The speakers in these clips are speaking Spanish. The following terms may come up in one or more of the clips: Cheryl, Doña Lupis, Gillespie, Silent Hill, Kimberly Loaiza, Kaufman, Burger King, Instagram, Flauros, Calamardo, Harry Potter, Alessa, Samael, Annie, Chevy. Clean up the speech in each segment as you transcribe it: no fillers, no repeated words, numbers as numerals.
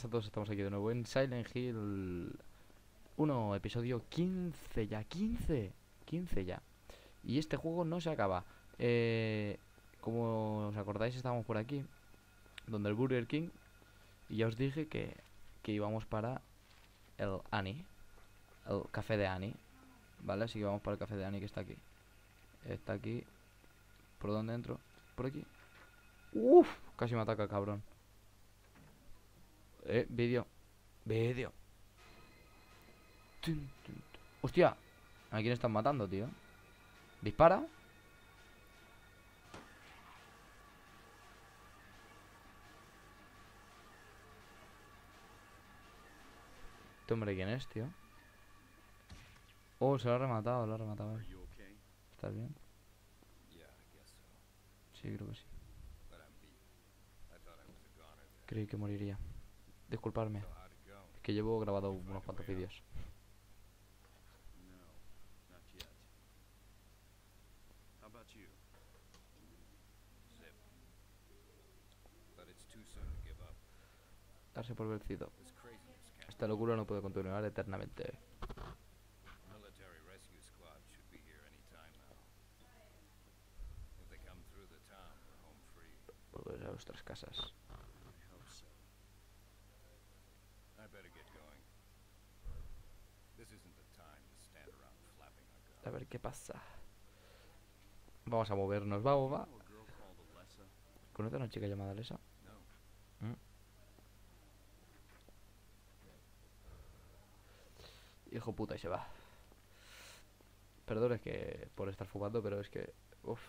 buenas a todos, estamos aquí de nuevo en Silent Hill 1, episodio 15 ya, 15 ya. Y este juego no se acaba. Como os acordáis, estábamos por aquí, donde el Burger King, y ya os dije que íbamos para el Annie, el café de Annie, ¿vale? Así que vamos para el café de Annie, que está aquí. Está aquí. ¿Por dónde entro? Por aquí. Uff, casi me ataca, cabrón. Vídeo. Hostia, ¿a quién están matando, tío? Dispara. Este hombre, ¿quién es, tío? Oh, se lo ha rematado, ¿Estás bien? Sí, creo que sí. Creí que moriría. Disculparme, es que llevo grabado unos cuantos vídeos. Darse por vencido. Esta locura no puede continuar eternamente. Volver a nuestras casas. A ver qué pasa. Vamos a movernos, vamos. ¿Conoces a una chica llamada Alessa? Hijo puta, y se va. Perdón, es que por estar fumando, pero es que uff,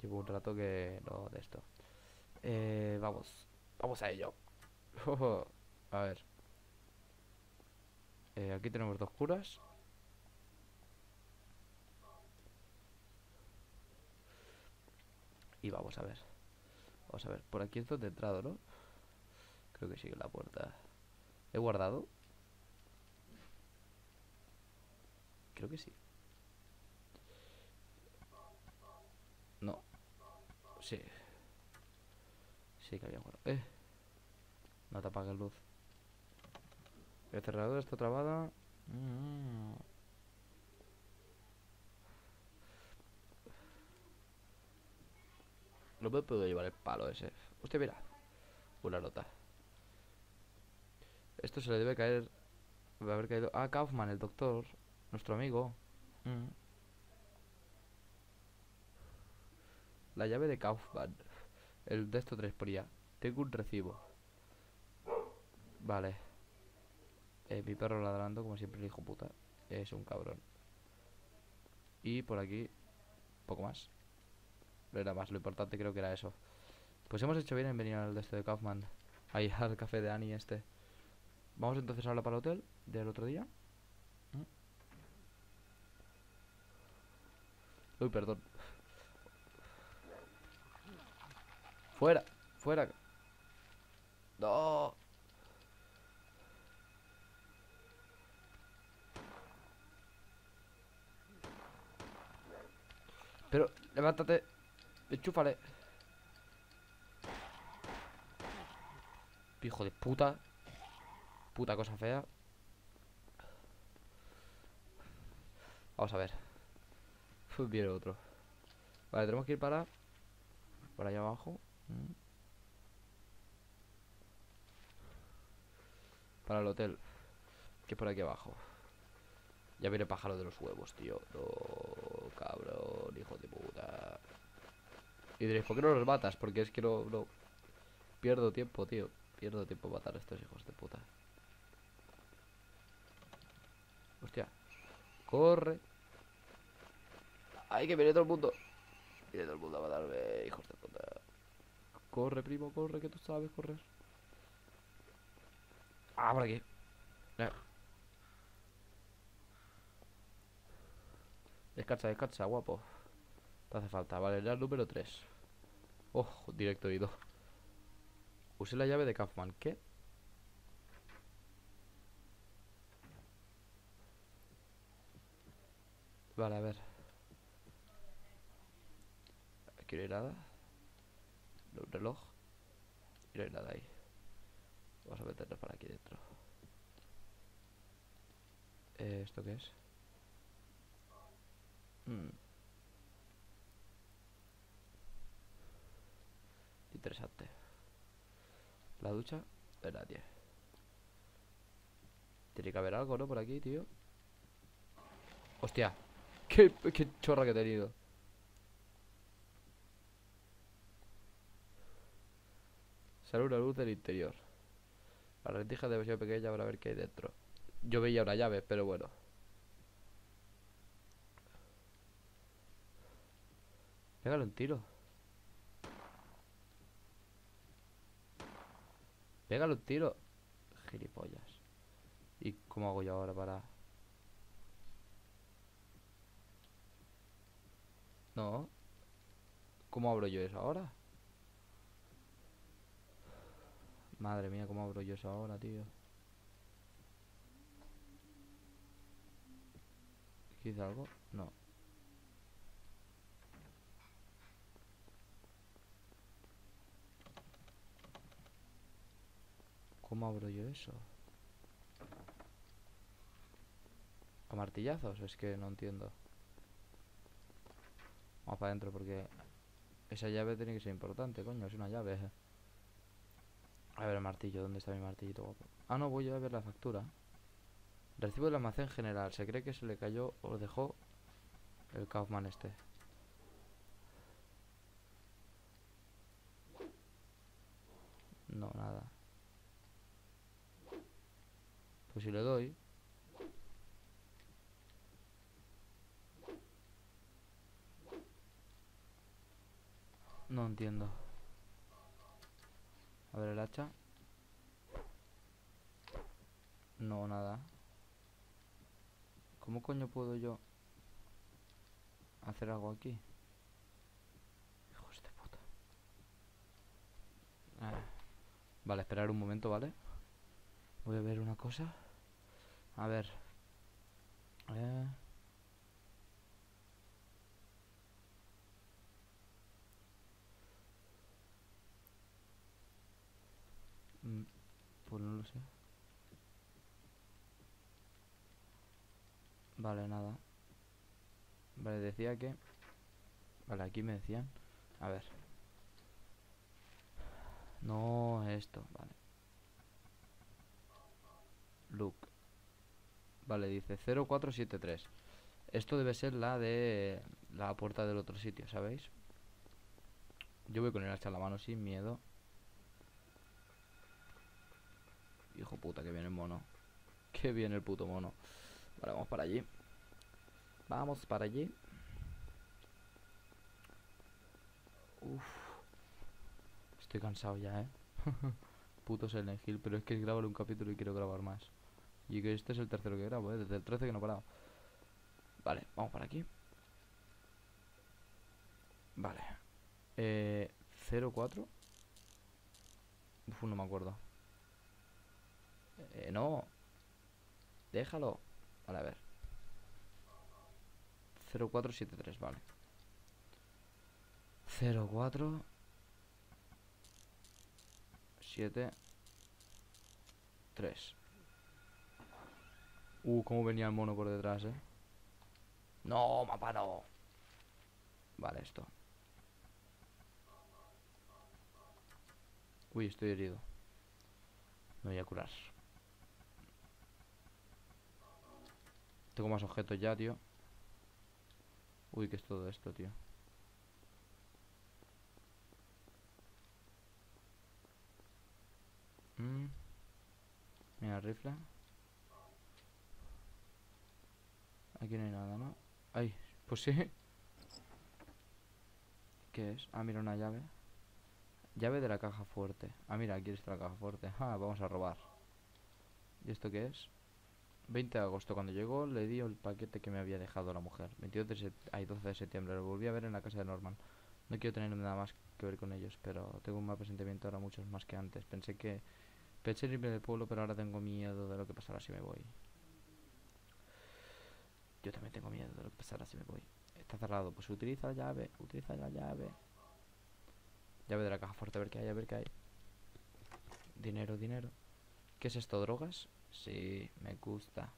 llevo un rato que no de esto. Vamos a ello. A ver, aquí tenemos dos curas. Y vamos a ver. Por aquí es donde he entrado, ¿no? Creo que sigue la puerta. ¿He guardado? Creo que sí. No. Sí. Sí que había guardado. No te apagues, luz. El cerrador está trabada. No me puedo llevar el palo ese. Usted mira. Una nota. Esto se le debe caer. Debe haber caído a Kaufman, el doctor. Nuestro amigo. La llave de Kaufman. El de esto 3 por ya. Tengo un recibo. Vale. Mi perro ladrando, como siempre, el hijo puta. Es un cabrón. Y por aquí. Poco más. No era más, lo importante creo que era eso. Pues hemos hecho bien en venir al de este de Kaufman. Ahí al café de Annie este. Vamos entonces ahora para el hotel del otro día. Uy, perdón. Fuera, fuera. No. Pero, levántate. Enchúfale. Hijo de puta. Puta cosa fea. Vamos a ver. Viene otro. Vale, tenemos que ir para... por allá abajo. Para el hotel. Que es por aquí abajo. Ya viene el pájaro de los huevos, tío. No, cabrón, hijo de puta. Y diréis, ¿por qué no los matas? Porque es que no. Pierdo tiempo, tío. Pierdo tiempo matar a estos hijos de puta. Hostia. Corre. Ay, que viene todo el mundo. Viene todo el mundo a matarme, hijos de puta. Corre, primo, corre, que tú sabes correr. Ah, por aquí. Descansa, guapo. Te hace falta, vale, ya el número 3. Ojo, directo oído. Usé la llave de Kaufman, ¿qué? Vale, a ver. Aquí no hay nada. Un reloj. Y no hay nada ahí. Vamos a ver. meterlo para aquí dentro. ¿Esto qué es? Interesante. La ducha de nadie. Tiene que haber algo, ¿no? Por aquí, tío. ¡Hostia! ¡Qué chorra que he tenido! Sale una luz del interior. La rendija es demasiado pequeña para ver qué hay dentro. Yo veía una llave, pero bueno. Pégale un tiro. Pégale un tiro. Gilipollas. ¿Y cómo hago yo ahora para...? No. ¿Cómo abro yo eso ahora? Madre mía, ¿cómo abro yo eso ahora, tío? ¿Quizá algo? No. ¿Cómo abro yo eso? ¿A martillazos? Es que no entiendo. Vamos para adentro porque... esa llave tiene que ser importante, coño. Es una llave. A ver el martillo, ¿dónde está mi martillito guapo? Ah, no, voy a ver la factura. Recibo del almacén general. Se cree que se le cayó o dejó el Kaufman este. No, nada. Pues si le doy... No entiendo. A ver el hacha. No, nada. ¿Cómo coño puedo yo hacer algo aquí? Hijos de puta. Vale, esperar un momento, ¿vale? Voy a ver una cosa. A ver. Pues no lo sé. Vale, nada. Vale, decía que... Vale, aquí me decían... A ver. No, esto, vale. Look. Vale, dice 0473. Esto debe ser la de... la puerta del otro sitio, ¿sabéis? Yo voy con el hacha en la mano sin miedo. Hijo puta, que viene el mono. Que viene el puto mono. Vale, vamos para allí. Vamos para allí. Uf. Estoy cansado ya, ¿eh? Puto Silent Hill. Pero es que grabo un capítulo y quiero grabar más. Y que este es el tercero que grabo, ¿eh? Desde el 13 que no he parado. Vale, vamos para aquí. Vale. 04. Uf, no me acuerdo. No. Déjalo. Vale, a ver. 0473, vale. 0473. Cómo venía el mono por detrás, eh. No, mapa no. Vale, esto. Uy, estoy herido. Me voy a curar. Tengo más objetos ya, tío. Uy, ¿qué es todo esto, tío? Mira, el rifle. Aquí no hay nada, ¿no? Ay, pues sí. ¿Qué es? Ah, mira, una llave. Llave de la caja fuerte. Ah, mira, aquí está la caja fuerte. Ah, vamos a robar. ¿Y esto qué es? 20 de agosto, cuando llegó, le di el paquete que me había dejado la mujer. 12 de septiembre, lo volví a ver en la casa de Norman. No quiero tener nada más que ver con ellos, pero tengo un mal presentimiento ahora, muchos más que antes. Pensé en irme del pueblo, pero ahora tengo miedo de lo que pasará si me voy. Yo también tengo miedo de lo que pasará si me voy. Está cerrado, pues utiliza la llave, utiliza la llave. Llave de la caja fuerte, a ver qué hay, a ver qué hay. Dinero, dinero. ¿Qué es esto? ¿Drogas? Sí, me gusta.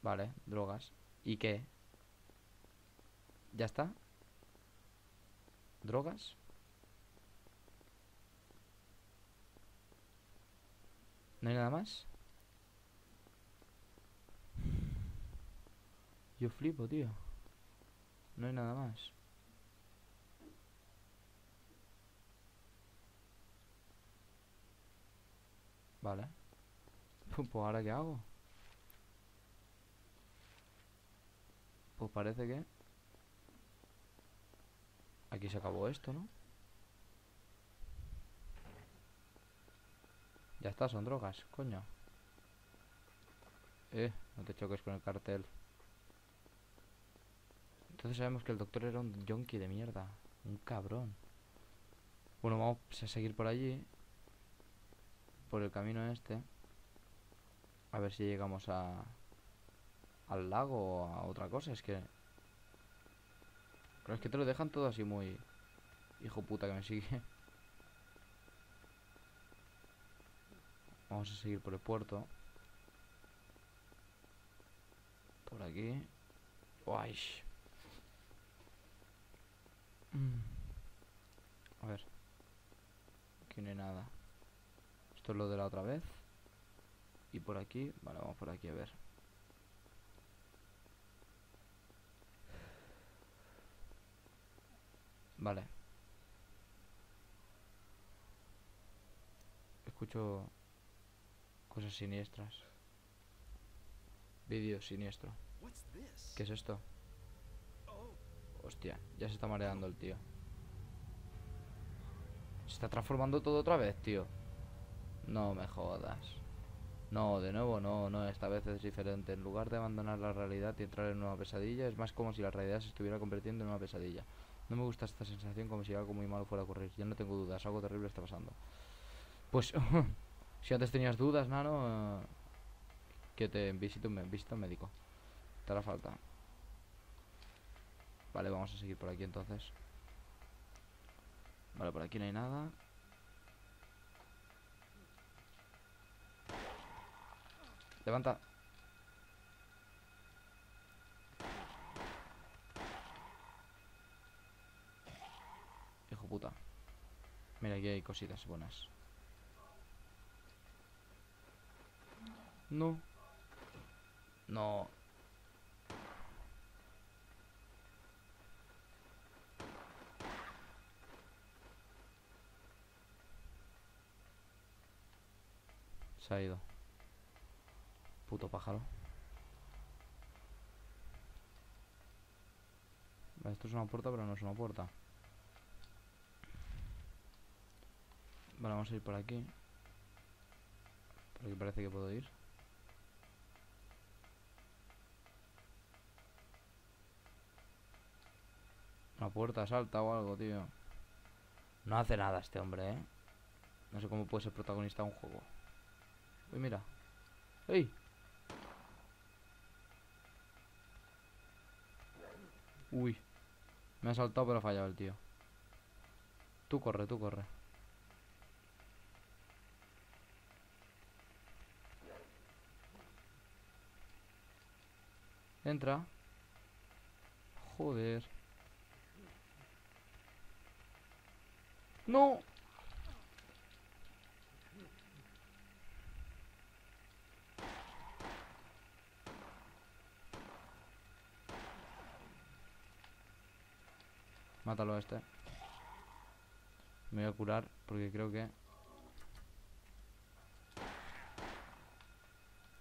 Vale, drogas. ¿Y qué? ¿Ya está? ¿Drogas? ¿No hay nada más? Yo flipo, tío. No hay nada más. Vale. Pues ¿ahora qué hago? Pues parece que... aquí se acabó esto, ¿no? Ya está, son drogas, coño. No te choques con el cartel. Entonces sabemos que el doctor era un yonki de mierda. Un cabrón. Bueno, vamos a seguir por allí. Por el camino este. A ver si llegamos a... al lago o a otra cosa. Es que... pero es que te lo dejan todo así muy... hijo puta que me sigue. Vamos a seguir por el puerto. Por aquí. Guay. A ver. Aquí no hay nada. Esto es lo de la otra vez. Y por aquí. Vale, vamos por aquí a ver. Vale. Escucho cosas siniestras. Vídeo siniestro. ¿Qué es esto? Hostia, ya se está mareando el tío. Se está transformando todo otra vez, tío. No me jodas. No, de nuevo no, no, esta vez es diferente. En lugar de abandonar la realidad y entrar en una pesadilla, es más como si la realidad se estuviera convirtiendo en una pesadilla. No me gusta esta sensación, como si algo muy malo fuera a ocurrir. Ya no tengo dudas, algo terrible está pasando. Pues, si antes tenías dudas, nano, que te visite un médico. Te hará falta. Vale, vamos a seguir por aquí entonces. Vale, por aquí no hay nada. Levanta. Hijo puta. Mira, aquí hay cositas buenas. No. No. Se ha ido. Puto pájaro. Esto es una puerta, pero no es una puerta. Vale, vamos a ir por aquí. Por aquí parece que puedo ir. Una puerta salta o algo, tío. No hace nada este hombre, ¿eh? No sé cómo puede ser protagonista de un juego. Uy, mira. ¡Ey! Uy. Me ha saltado pero ha fallado el tío. Tú corre, tú corre. Entra. Joder. ¡No! Mátalo a este. Me voy a curar porque creo que...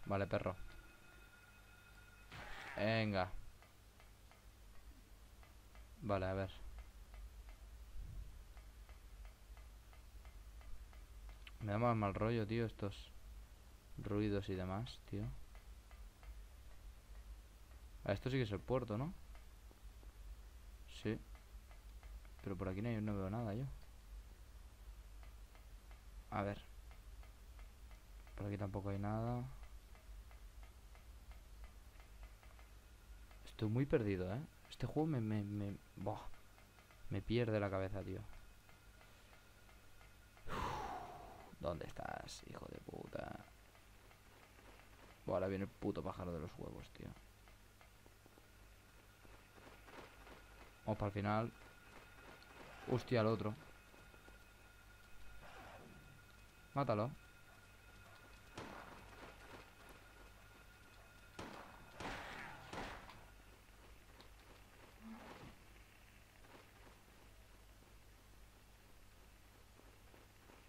vale, perro. Venga. Vale, a ver. Me da más mal rollo, tío, estos ruidos y demás, tío. Esto sí que es el puerto, ¿no? Sí. Pero por aquí no veo nada yo. A ver. Por aquí tampoco hay nada. Estoy muy perdido, ¿eh? Este juego me Me pierde la cabeza, tío. ¿Dónde estás, hijo de puta? Buah, ahora viene el puto pájaro de los huevos, tío. Vamos para el final. Hostia, el otro. Mátalo.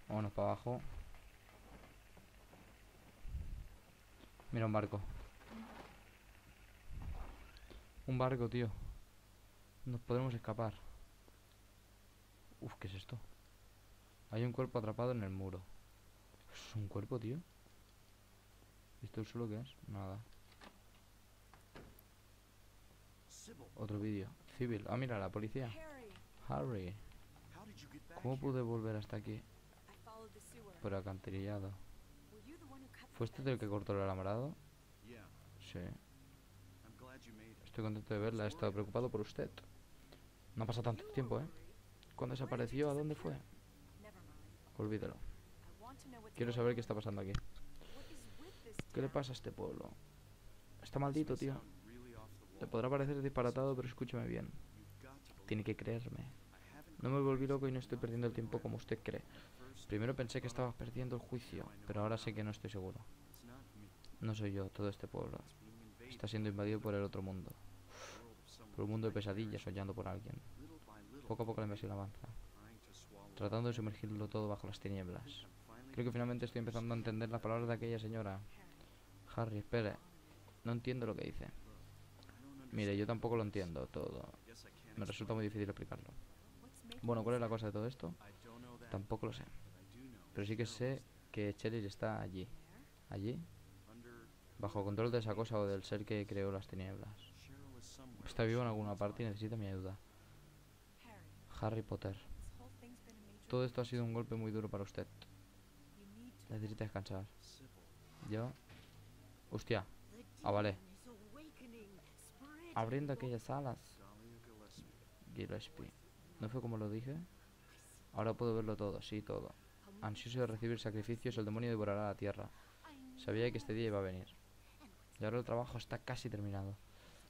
Vámonos para abajo. Mira, un barco. Un barco, tío. Nos podremos escapar. Uf, ¿qué es esto? Hay un cuerpo atrapado en el muro. ¿Es un cuerpo, tío? ¿Esto solo qué es? Nada. Otro vídeo. Civil. Ah, mira, la policía. Harry. ¿Cómo pude volver hasta aquí? Por alcantarillado. ¿Fuiste el que cortó el alambrado? Sí. Estoy contento de verla. He estado preocupado por usted. No ha pasado tanto tiempo, ¿eh? ¿Cuándo desapareció? ¿A dónde fue? Olvídalo. Quiero saber qué está pasando aquí. ¿Qué le pasa a este pueblo? Está maldito, tío. Te podrá parecer disparatado, pero escúchame bien. Tiene que creerme. No me volví loco y no estoy perdiendo el tiempo como usted cree. Primero pensé que estabas perdiendo el juicio, pero ahora sé que no estoy seguro. No soy yo, todo este pueblo está siendo invadido por el otro mundo. Por un mundo de pesadillas, soñando por alguien. Poco a poco la invasión avanza, tratando de sumergirlo todo bajo las tinieblas. Creo que finalmente estoy empezando a entender las palabras de aquella señora. Harry, espere. No entiendo lo que dice. Mire, yo tampoco lo entiendo todo. Me resulta muy difícil explicarlo. Bueno, ¿cuál es la cosa de todo esto? Tampoco lo sé. Pero sí que sé que Cheryl está allí. ¿Allí? Bajo control de esa cosa o del ser que creó las tinieblas. Está vivo en alguna parte y necesita mi ayuda. Harry Potter. Todo esto ha sido un golpe muy duro para usted. Necesita descansar. Yo... Hostia. Ah, vale. Abriendo aquellas alas. Gillespie. ¿No fue como lo dije? Ahora puedo verlo todo, sí, todo. Ansioso de recibir sacrificios, el demonio devorará la tierra. Sabía que este día iba a venir. Y ahora el trabajo está casi terminado.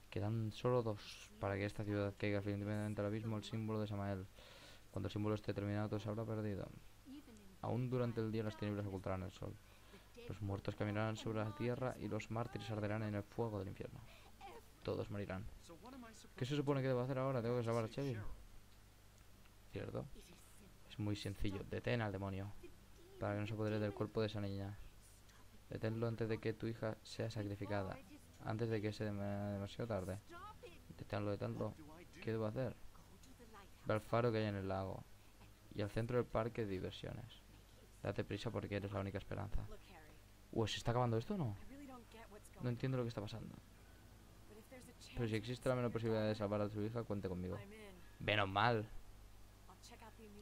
Quedan solo 2 para que esta ciudad caiga definitivamente al abismo, el símbolo de Samael. Cuando el símbolo esté terminado, todo se habrá perdido. Aún durante el día las tinieblas ocultarán el sol. Los muertos caminarán sobre la tierra y los mártires arderán en el fuego del infierno. Todos morirán. ¿Qué se supone que debo hacer ahora? ¿Tengo que salvar a Chevy? ¿Cierto? Es muy sencillo. Detén al demonio. Para que no se apodere del cuerpo de esa niña. Deténlo antes de que tu hija sea sacrificada. Antes de que sea demasiado tarde. Deténlo, deténlo. ¿Qué debo hacer? Ve al faro que hay en el lago. Y al centro del parque de diversiones. Date prisa porque eres la única esperanza. ¿Se está acabando esto o no? No entiendo lo que está pasando. Pero si existe la menor posibilidad de salvar a tu hija, cuente conmigo. ¡Menos mal!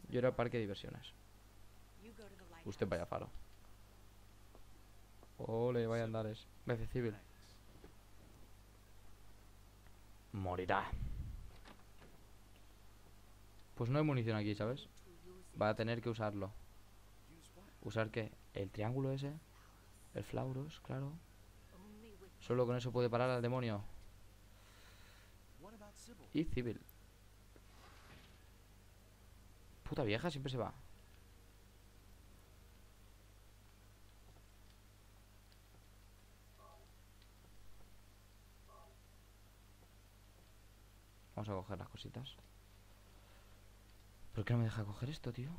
Yo era al parque de diversiones. Usted vaya faro. Ole, vaya andares. Gracias, Civil. Morirá. Pues no hay munición aquí, ¿sabes? Va a tener que usarlo. ¿Usar qué? El triángulo ese. El flauros, claro. Solo con eso puede parar al demonio. Y Civil. Puta vieja, siempre se va. Vamos a coger las cositas. ¿Por qué no me deja coger esto, tío?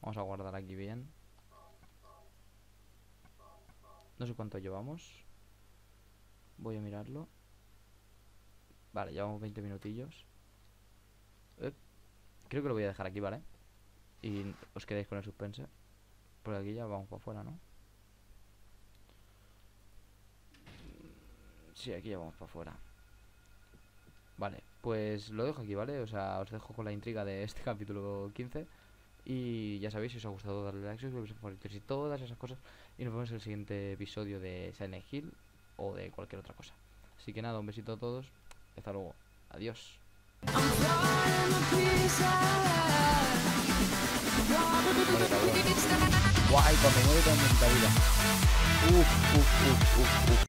Vamos a guardar aquí bien. No sé cuánto llevamos. Voy a mirarlo. Vale, llevamos 20 minutillos. Creo que lo voy a dejar aquí, ¿vale? Y os quedáis con el suspense. Por aquí ya vamos para afuera, ¿no? Sí, aquí ya vamos para afuera. Vale, pues lo dejo aquí, ¿vale? O sea, os dejo con la intriga de este capítulo 15. Y ya sabéis, si os ha gustado, darle like, suscribiros, favoritos y todas esas cosas. Y nos vemos en el siguiente episodio de Silent Hill o de cualquier otra cosa. Así que nada, un besito a todos. Hasta luego. Adiós. Guay, cuando muere también la vida.